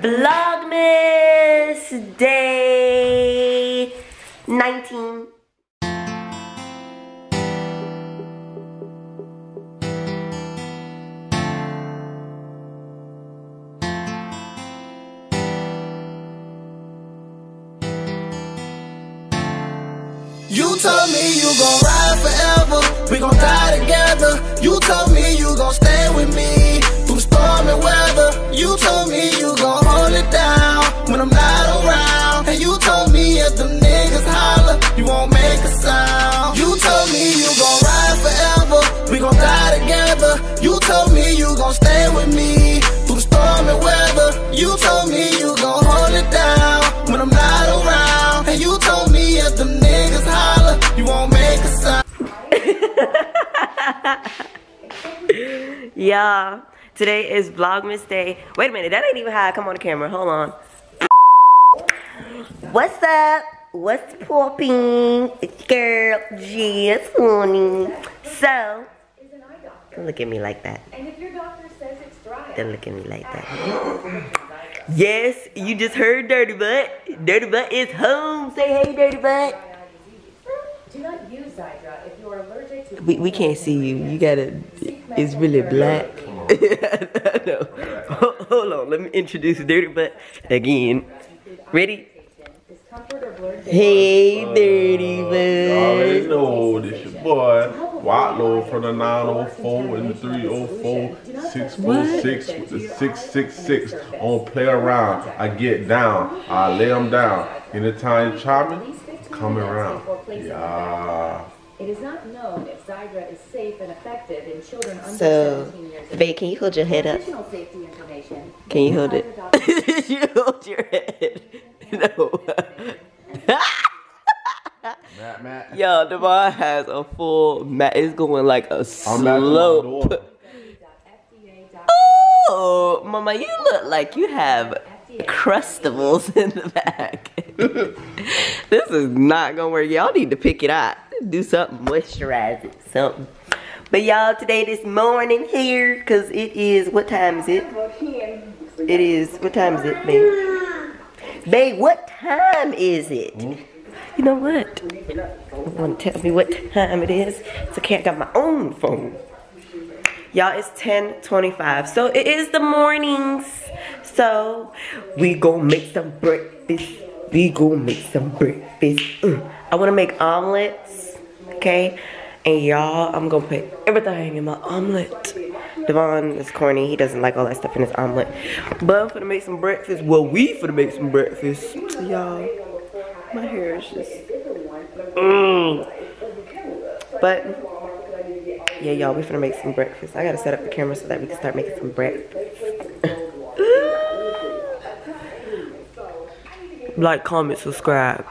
Vlogmas day 19. You told me you gon' ride forever, we gon' die together. You told me you gon' stay with me through storm and weather. You told me you gon' hold it down when I'm not around. And you told me if them niggas holler, you won't make a sound. You told me you gon' ride forever, we gon' die together. You told me you gon' stay with me through storm and weather. You told me you gon' hold it down when I'm not around. And you told me if them niggas holler, you won't make a sound. Yeah, today is Vlogmas day. Wait a minute, that ain't even how I come on the camera. Hold on. What's up? What's popping? It's girl Gia Slooney. So, don't look at me like that. And if your doctor says it's dry, don't look at me like that. Yes, you just heard Dirty Butt. Dirty Butt is home. Say hey, Dirty Butt. Do not use eye drop if you are allergic to. We can't see you. You gotta. It's really black. No. Hold on. Let me introduce Dirty Butt again. Ready? Hey, Dirty Butt. I already know this your boy. Watlow from the 904 and the 304, 646 with the 666 on play around. I get down, I lay them down. Anytime chopping, come around. Yeah. It is not known if Xiidra is safe and effective in children under 17 years. So, babe, can you hold your head up? Can you hold it? You hold your head. No. Matt. Yo, Devon has a full mat. It's going like a slope. Oh, mama, you look like you have crustables in the back. This is not gonna work. Y'all need to pick it up. Do something, moisturize it, something. But y'all, today this morning here, cause it is, what time is it? It is, what time is it, babe? Babe, what time is it? You know what? You want to tell me what time it is? So I can't got my own phone. Y'all, it's 10:25. So it is the mornings. So we gonna make some breakfast. We gonna make some breakfast. I wanna make omelets, okay? And y'all, I'm gonna put everything in my omelet. Devon is corny. He doesn't like all that stuff in his omelet. But I'm finna make some breakfast. Well, we finna make some breakfast, y'all. My hair is just, But, yeah, y'all, we finna make some breakfast. I gotta set up the camera so that we can start making some breakfast. Like, comment, subscribe.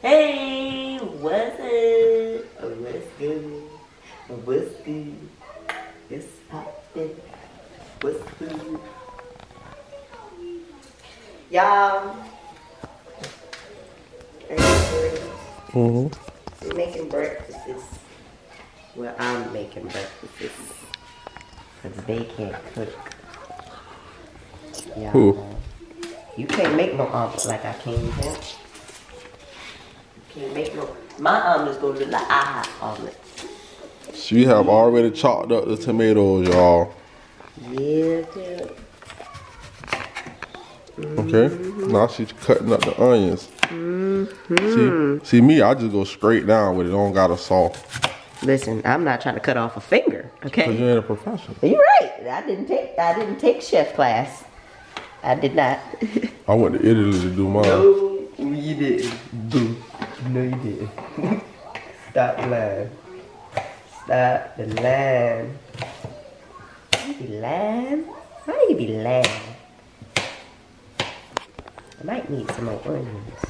Hey, what's it? What's good? What's good? It's poppin'. What's good? Y'all, we're making breakfasts. Well, I'm making breakfasts. Because they can't cook. Y'all, you can't make no omelet like I can. You can't make no. My omelet's going to look like I have omelet. She have already chopped up the tomatoes, y'all. Yeah, dude. Okay, now she's cutting up the onions. See me, I just go straight down with it. I don't got a saw. Listen, I'm not trying to cut off a finger, okay? Because you ain't a professional. You're right. I didn't take chef class. I did not. I went to Italy to do mine. No, you didn't. No, you didn't. Stop the line. Stop the line. You be lying? Why you be lying? I might need some more onions.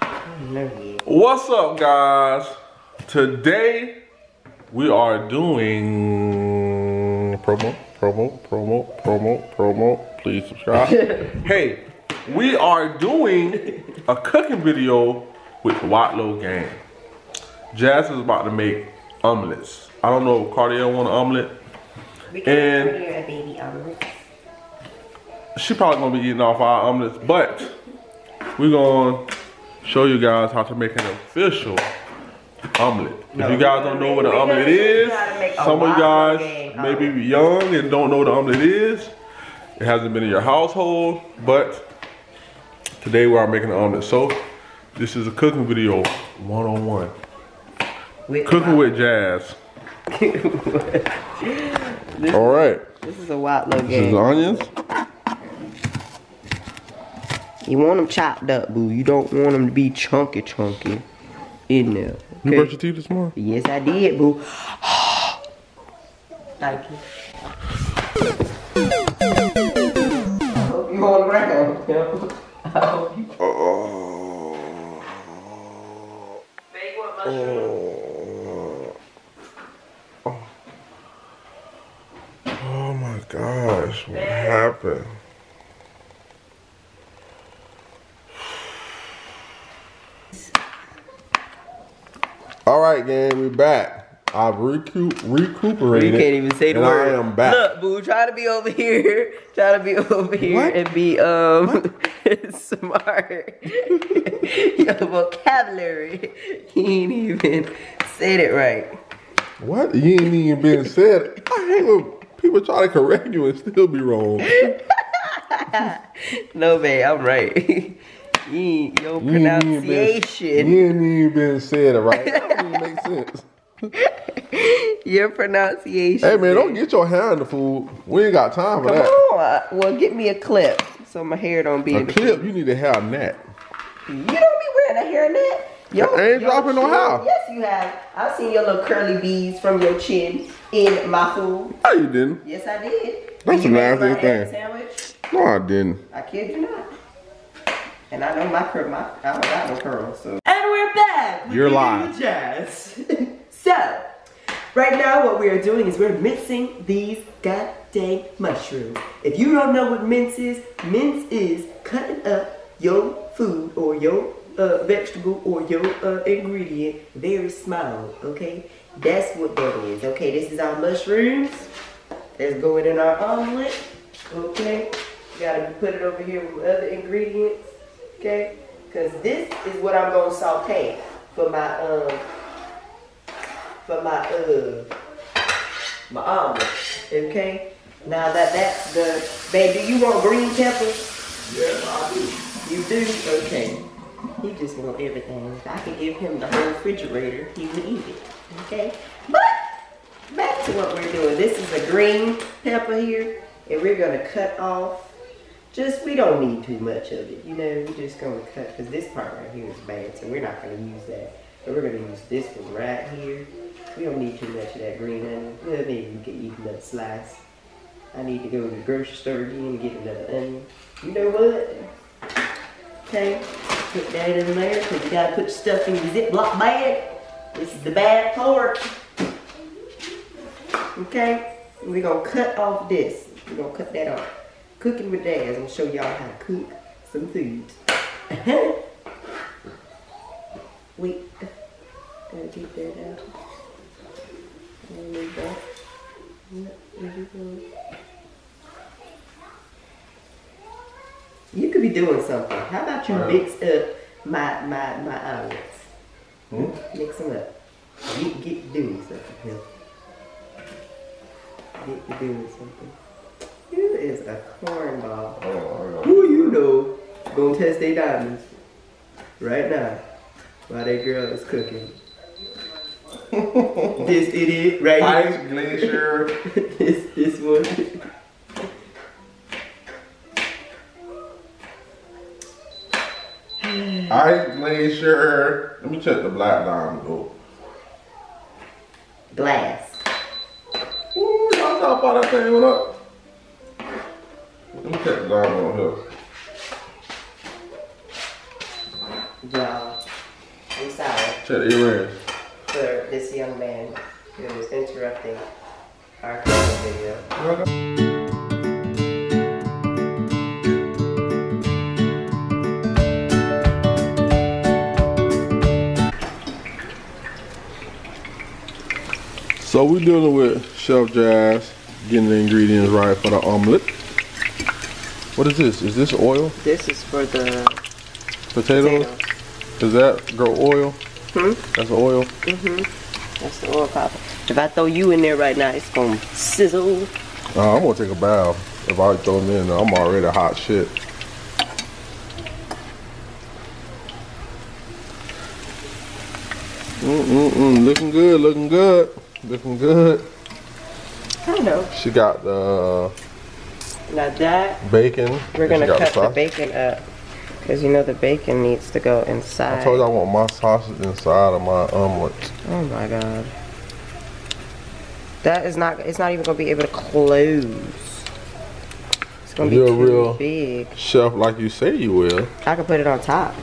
I don't know yet. What's up, guys? Today we are doing promo. Please subscribe. Hey, we are doing a cooking video with Watlow gang. Jazz is about to make a omelets. I don't know if Cardiel want an omelet. We can order a baby omelet. She probably gonna be eating off our omelets, but we're gonna show you guys how to make an official omelet. No, if you guys don't know what an omelet is, some of you guys may be young and don't know what an omelet is. It hasn't been in your household, but today we are making an omelet. So this is a cooking video 101. Cooking with Jazz. All right. This is a Watlow game. This is onions. You want them chopped up, boo. You don't want them to be chunky in there. Okay? You brush your teeth this morning? Yes, I did, boo. Thank you. I hope you all around. Oh. They want mushrooms. Oh my gosh, what happened? All right, gang, we back. I've recuperated. You can't even say the word. I am back. Look, boo, try to be over here. Try to be over here and be smart. Your vocabulary, you ain't even said it right. What? You ain't even been said. I hate with people try to correct you and still be wrong. No, babe, I'm right. Your pronunciation. You ain't even been said it right. That doesn't make sense. Your pronunciation. Hey, man, don't get your hair in the food. We ain't got time for that. Come on. Well, get me a clip so my hair don't be in the clip? You need to have a net. You don't be wearing a hair net. I ain't dropping no hair. Yes, you have. I've seen your little curly beads from your chin in my food. No, you didn't. Yes, I did. That's a nasty thing. Sandwich? No, I didn't. I kid you not. And I know I don't got no curls. So. And we're back. You're live. Jazz. So, right now what we are doing is we're mincing these goddamn mushrooms. If you don't know what mince is cutting up your food or your vegetable or your ingredient very small, okay? That's what that is, okay? This is our mushrooms. That's going in our omelet, okay? You gotta put it over here with other ingredients, okay? Because this is what I'm gonna saute for my omelet, okay? Now that's babe, do you want green peppers? Yes, I do. You do? Okay. He just wants everything. I could give him the whole refrigerator. He would eat it. Okay? But back to what we're doing. This is a green pepper here. And we're going to cut off. We don't need too much of it. You know, we're just going to cut. Because this part right here is bad. So we're not going to use that. But we're going to use this one right here. We don't need too much of that green onion. Well, maybe you can eat another slice. I need to go to the grocery store again and get another onion. You know what? Okay. Put that in there because you gotta put stuff in the Ziploc bag. This is the bad part. Okay, we're gonna cut off this. We're gonna cut that off. Cooking with Dad. I'm gonna show y'all how to cook some food. Wait, gotta get that out. There we go. There you go. You could be doing something. How about you mix up my omelets? Hmm? Mix them up. Get doing something here. Get doing something. You is a cornball. Oh, who you know gonna test their diamonds right now while that girl is cooking. This idiot right here. Ice glacier. This one. Ice glacier. Let me check the black diamond though. Glass. Ooh, y'all top all that thing went up. Let me check the diamond on here. Y'all, I'm sorry. Check the earrings. For this young man who was interrupting our video. Okay. So we're dealing with Chef Jazz, getting the ingredients right for the omelet. What is this? Is this oil? This is for the potatoes. Does that grow oil? That's oil? That's the oil pop. If I throw you in there right now, it's going to sizzle. I'm going to take a bow. If I throw them in, I'm already hot shit. Looking good, looking good, looking good. I know. She got the now that bacon. We're gonna cut the bacon up because you know the bacon needs to go inside. I told you I want my sausage inside of my omelet. Oh my god, that is not. It's not even gonna be able to close. It's gonna be too real big. Chef, like you say you will. I can put it on top.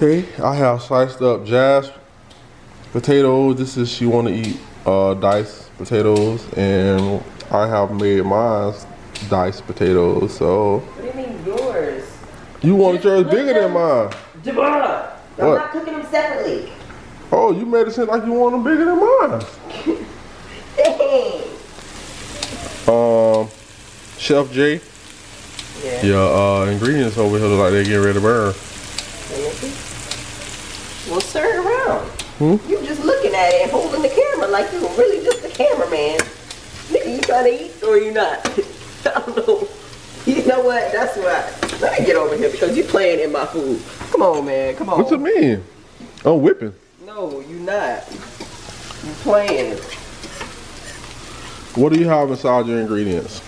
Okay, I have sliced up Jazz potatoes. This is she want to eat diced potatoes, and I have made mine diced potatoes. So what do you mean yours? You wanted yours bigger than mine. Devon, I'm not cooking them separately. Oh, you made it seem like you want them bigger than mine. Dang. Chef J. Yeah. Your ingredients over here look like they getting ready to burn. Well, sir, around. You just looking at it and holding the camera like you were really just the cameraman. Nigga, you trying to eat or you not? I don't know. You know what? That's why. Let me get over here because you playing in my food. Come on, man. Come on. What you mean? I'm whipping. No, you not. You playing. What do you have inside your ingredients?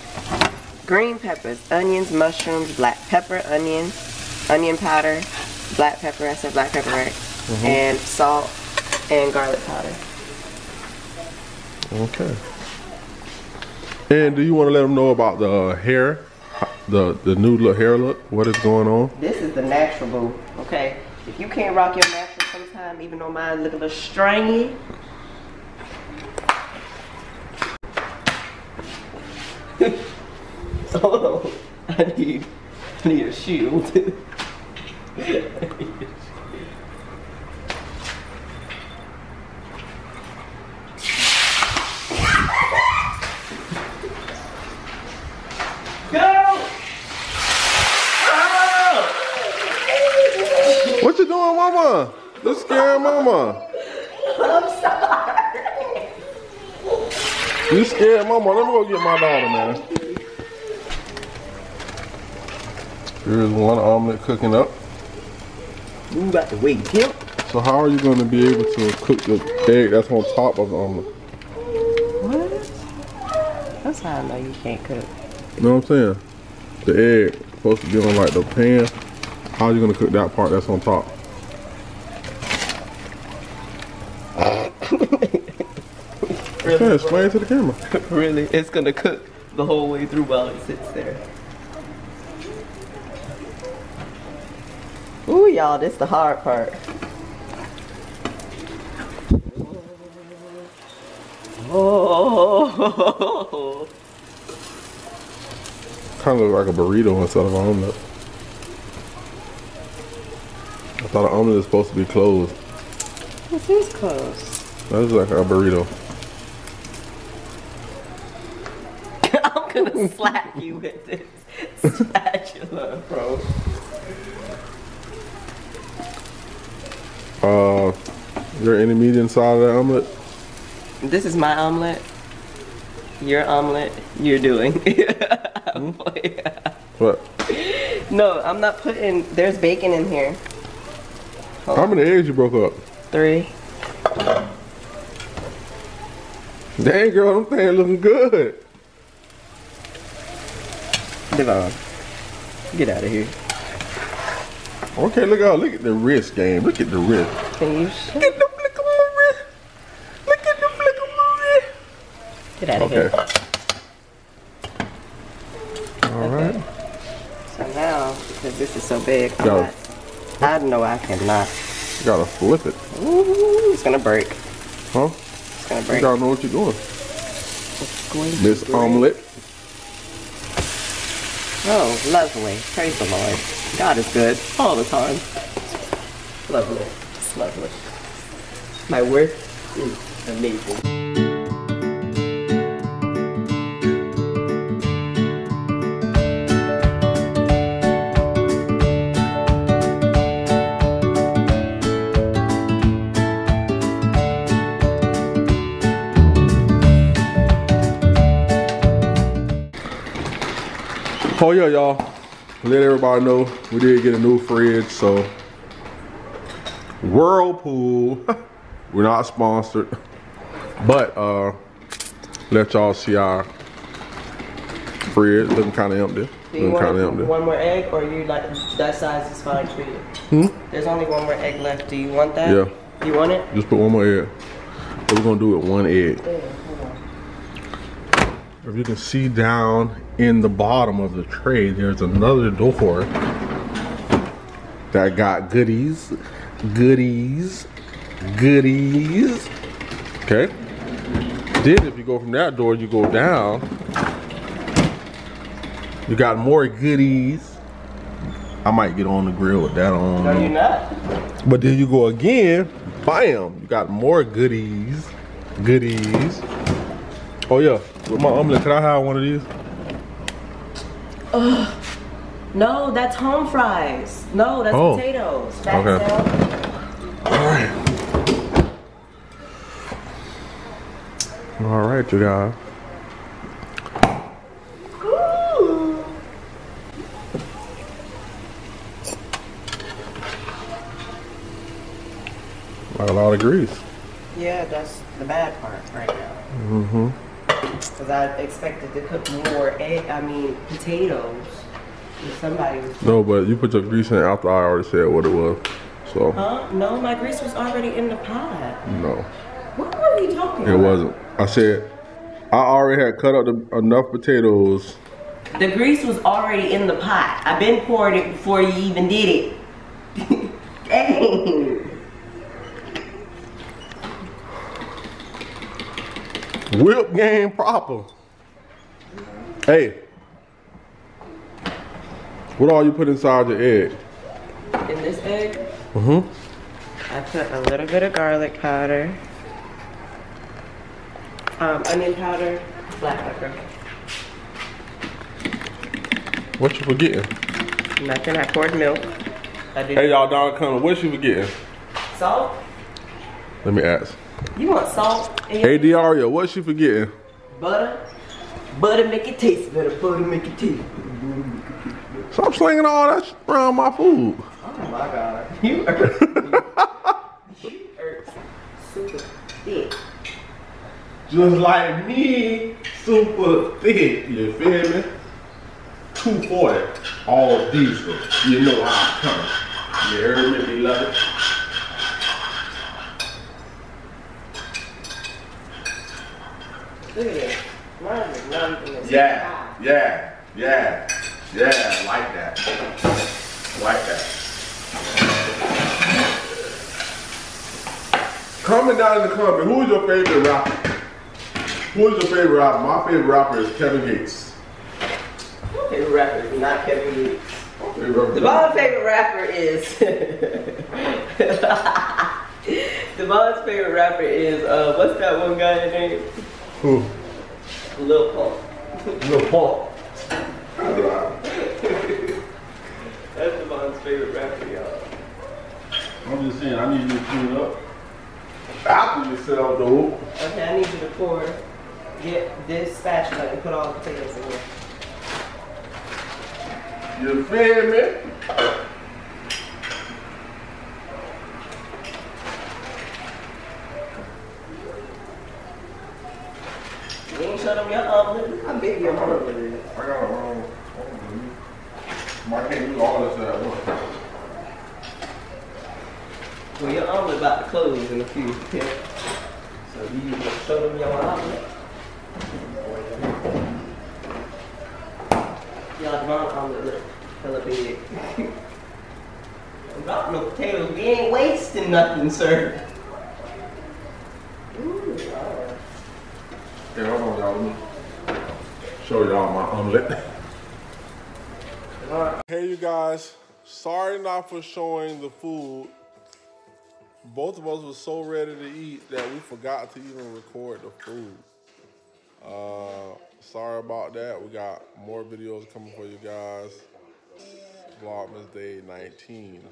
Green peppers, onions, mushrooms, black pepper, onions, onion powder, black pepper. I said black pepper, right? And salt and garlic powder. Okay. And do you want to let them know about the hair, the new look, hair look, what is going on? This is the natural boo, okay? If you can't rock your natural sometime, even though mine look a little stringy. Hold on, I need a shield. What you doing, mama? You're scaring mama. I'm sorry. You scared mama. Let me go get my daughter, man. Here's one omelet cooking up. You about to wait, Kim. So how are you going to be able to cook the egg that's on top of the omelet? What? That's how I know you can't cook. You know what I'm saying? The egg supposed to be on like the pan. How are you gonna cook that part that's on top? Okay, explain it to the camera. Really, it's gonna cook the whole way through while it sits there. Ooh, y'all, this is the hard part. Oh. Kind of like a burrito inside of an omelet. I thought an omelet is supposed to be closed. This is closed. That is like a burrito. I'm gonna slap you with this spatula, bro. Is there any meat inside of that omelet? This is my omelet. Your omelet. You're doing. What? No, I'm not putting. There's bacon in here. Oh. How many eggs you broke up? 3. Dang, girl, them things looking good. Devon, get out of here. Okay, look out. Look at the wrist game. Look at the wrist. Can you show? Look at the flick of my wrist. Look at the flick of my wrist. Get out of here. All right. So now, because this is so big, I'm not. I know I cannot. You gotta flip it. Ooh, it's gonna break. Huh? It's gonna break. You gotta know what you're doing. This omelet. Oh, lovely. Praise the Lord. God is good all the time. Lovely. It's lovely. My worth. Unbelievable. Oh yeah, y'all, let everybody know we did get a new fridge. So Whirlpool, we're not sponsored, but let y'all see our fridge. Looking kind of empty. Do you want one more egg, or you like that size is fine for you? Hmm? There's only one more egg left. Do you want that? Yeah. You want it? Just put one more egg. What we're gonna do with one egg. Yeah, hold on. If you can see down in the bottom of the tray, there's another door that got goodies, goodies, goodies. Okay. Then if you go from that door, you go down, you got more goodies. I might get on the grill with that on. No, you're not. But then you go again, bam, you got more goodies, goodies. Oh yeah, with my omelet, can I have one of these? Ugh. No, that's home fries. No, that's potatoes. That's okay. All right, you guys. Ooh. Like a lot of grease. Yeah, that's the bad part right now. Mm-hmm. Because I expected to cook more potatoes. If somebody was... No, but you put your grease in after I already said what it was. So. Huh? No, my grease was already in the pot. No. What were we talking about? It wasn't. I said I already had cut up enough potatoes. The grease was already in the pot. I've been poured it before you even did it. Dang. Whip game proper. Hey, what all you put inside your egg? In this egg? I put a little bit of garlic powder, onion powder, black pepper. What you forgetting? Nothing. I poured milk. Hey y'all, dog coming. What you forgetting? Salt. Let me ask. You want salt? Hey Diaria, what she forgetting? Butter. Butter make it taste better. Butter make it taste better. Stop slinging all that shit around my food. Oh my God. You irks me. You irks super thick. Just like me, super thick. You feel me? 240. All diesel. You know how I'm coming. You heard me, beloved? Look at this. Mine is not even yeah, like that. Like that. Comment down in the comment, who is your favorite rapper? Who is your favorite rapper? My favorite rapper is Kevin Gates. My favorite rapper is not Kevin Gates. Devon's favorite rapper is... Devon's favorite rapper is, what's that one guy's name? Who? Lil Paul. Lil Paul. That's Devon's favorite rapper, y'all. I'm just saying, I need you to clean up after yourself, dude. Okay, I need you to get this spatula and put all the potatoes in there. You feel me? How big your omelet is? I got a wrong omelet. I can't do all this at once. Well, your omelet about to close in a few. So you just show them your omelet. Y'all, my omelet look hella big. I'm dropping no potatoes. We ain't wasting nothing, sir. Ooh, wow. Hey, hold on, y'all. Show y'all my omelet. Hey you guys, sorry not for showing the food both of us were so ready to eat that we forgot to even record the food. Sorry about that. We got more videos coming for you guys. Vlogmas Day 19.